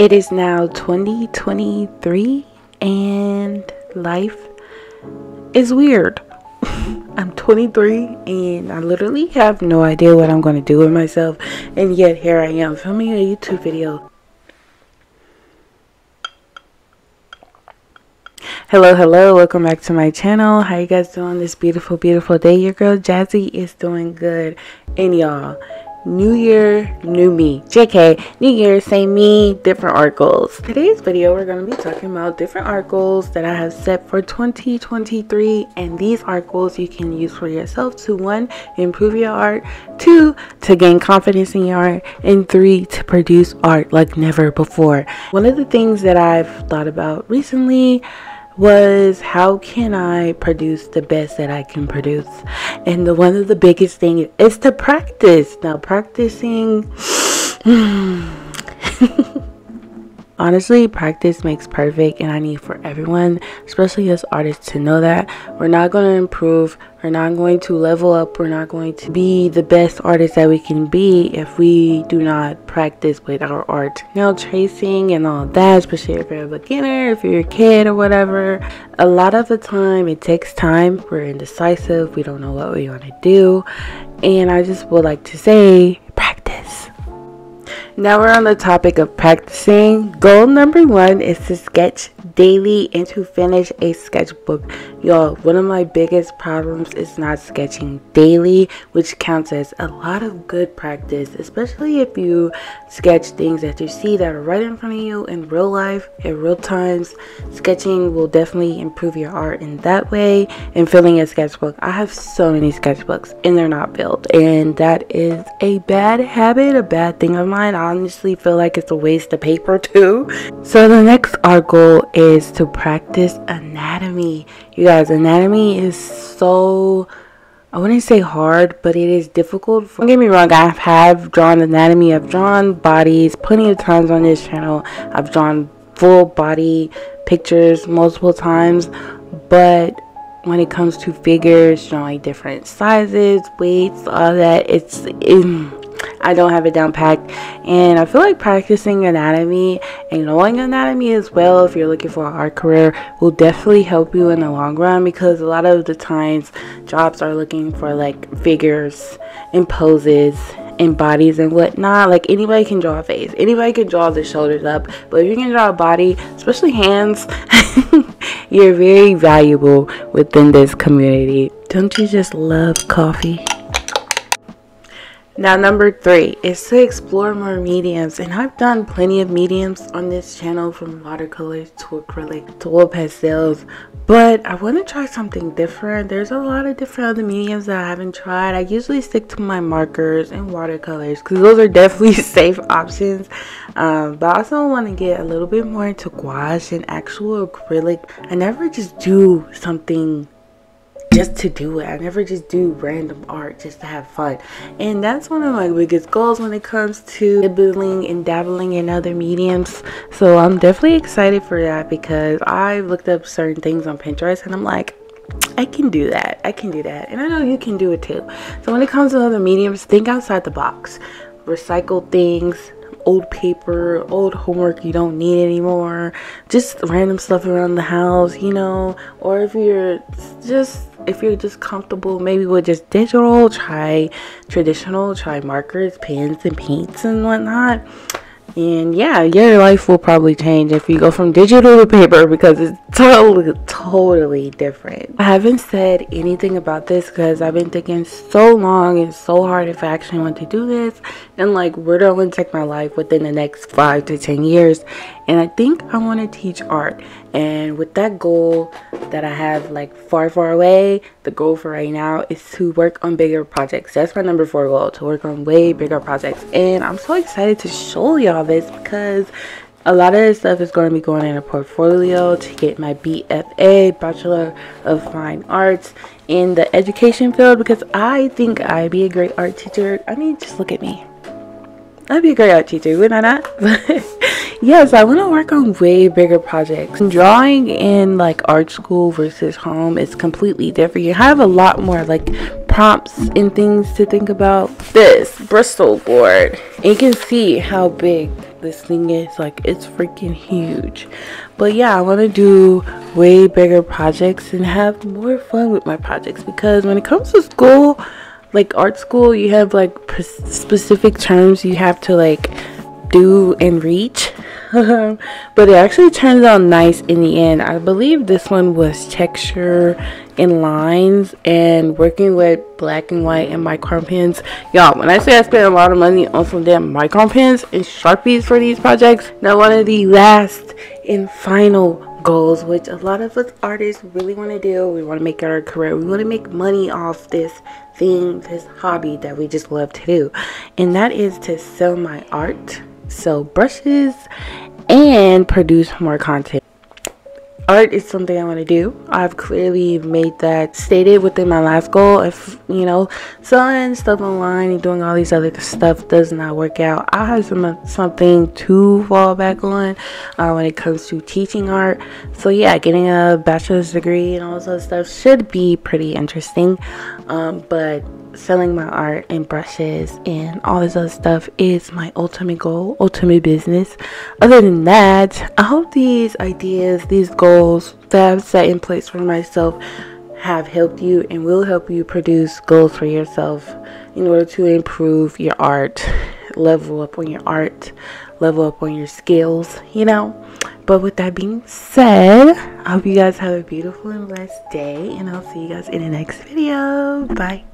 It is now 2023 and life is weird. I'm 23 and I literally have no idea what I'm going to do with myself, and yet here I am filming a YouTube video. Hello, welcome back to my channel. How you guys doing this beautiful day? Your girl Jazzy is doing good. And y'all, new year, new me. JK, new year, same me, different articles. Today's video, we're going to be talking about different articles that I have set for 2023, and these articles you can use for yourself to 1, improve your art, 2, to gain confidence in your art, and 3, to produce art like never before. One of the things that I've thought about recently was, how can I produce the best that I can produce? And one of the biggest things is to practice. Now, practicing, honestly, practice makes perfect, and I need for everyone, especially us artists, to know that we're not going to improve, we're not going to level up, we're not going to be the best artist that we can be if we do not practice with our art. Nail tracing and all that, especially if you're a beginner, if you're a kid or whatever, a lot of the time it takes time. We're indecisive, we don't know what we want to do, and I just would like to say, practice. Now we're on the topic of practicing. Goal number 1 is to sketch daily and to finish a sketchbook. Y'all, one of my biggest problems is not sketching daily, which counts as a lot of good practice, especially if you sketch things that you see that are right in front of you in real life, in real times. Sketching will definitely improve your art in that way, and filling a sketchbook. I have so many sketchbooks and they're not filled, and that is a bad habit, a bad thing of mine. I honestly feel like it's a waste of paper too. So the next article is to practice anatomy. You guys, anatomy is so, I wouldn't say hard, but it is difficult. Don't get me wrong, I have drawn anatomy, I've drawn bodies plenty of times on this channel, I've drawn full body pictures multiple times, but when it comes to figures, drawing different sizes, weights, all that, I don't have it down packed. And I feel like practicing anatomy and knowing anatomy as well, if you're looking for an art career, will definitely help you in the long run, because a lot of the times jobs are looking for like figures and poses and bodies and whatnot. Like, anybody can draw a face, anybody can draw the shoulders up, but if you can draw a body, especially hands, you're very valuable within this community. Don't you just love coffee? Now, number 3 is to explore more mediums, and I've done plenty of mediums on this channel, from watercolors to acrylic to oil pastels, but I want to try something different. There's a lot of different other mediums that I haven't tried. I usually stick to my markers and watercolors because those are definitely safe options, but I also want to get a little bit more into gouache and actual acrylic. I never just do something just to do it. I never just do random art just to have fun, and that's one of my biggest goals when it comes to nibbling and dabbling in other mediums. So I'm definitely excited for that, because I've looked up certain things on Pinterest and I'm like, I can do that, I can do that, and I know you can do it too. So when it comes to other mediums, think outside the box, recycle things, old paper, old homework you don't need anymore, just random stuff around the house, you know. Or if you're just comfortable maybe with just digital, try traditional, try markers, pens and paints and whatnot. And yeah, your life will probably change if you go from digital to paper, because it's totally different. I haven't said anything about this because I've been thinking so long and so hard if I actually want to do this, and like where do I want to take my life within the next 5 to 10 years. And I think I want to teach art. And with that goal that I have like far away, the goal for right now is to work on bigger projects. That's my number 4 goal, to work on way bigger projects. And I'm so excited to show y'all this because a lot of this stuff is going to be going in a portfolio to get my B.F.A, Bachelor of Fine Arts, in the education field, because I think I'd be a great art teacher. I mean, just look at me. I'd be a great art teacher, wouldn't I not? Yes, I want to work on way bigger projects. Drawing in like art school versus home is completely different. You have a lot more like prompts and things to think about. This Bristol board, and you can see how big this thing is, like it's freaking huge. But yeah, I want to do way bigger projects and have more fun with my projects, because when it comes to school, like art school, you have like specific terms you have to like do and reach. But it actually turns out nice in the end. I believe this one was texture and lines and working with black and white and micron pens. Y'all, when I say I spent a lot of money on some damn micron pens and Sharpies for these projects. Now one of the last and final goals, which a lot of us artists really want to do, we want to make our career, we want to make money off this thing, this hobby that we just love to do, and that is to sell my art, sell brushes, and produce more content. Art is something I want to do. I've clearly made that stated within my last goal. If you know, selling stuff online and doing all these other stuff does not work out, I have something to fall back on when it comes to teaching art. So yeah, getting a bachelor's degree and all this other stuff should be pretty interesting, but selling my art and brushes and all this other stuff is my ultimate goal, ultimate business. Other than that, I hope these ideas, these goals that I've set in place for myself have helped you and will help you produce goals for yourself in order to improve your art, level up on your art, level up on your skills, you know. But with that being said, I hope you guys have a beautiful and blessed day, and I'll see you guys in the next video. Bye.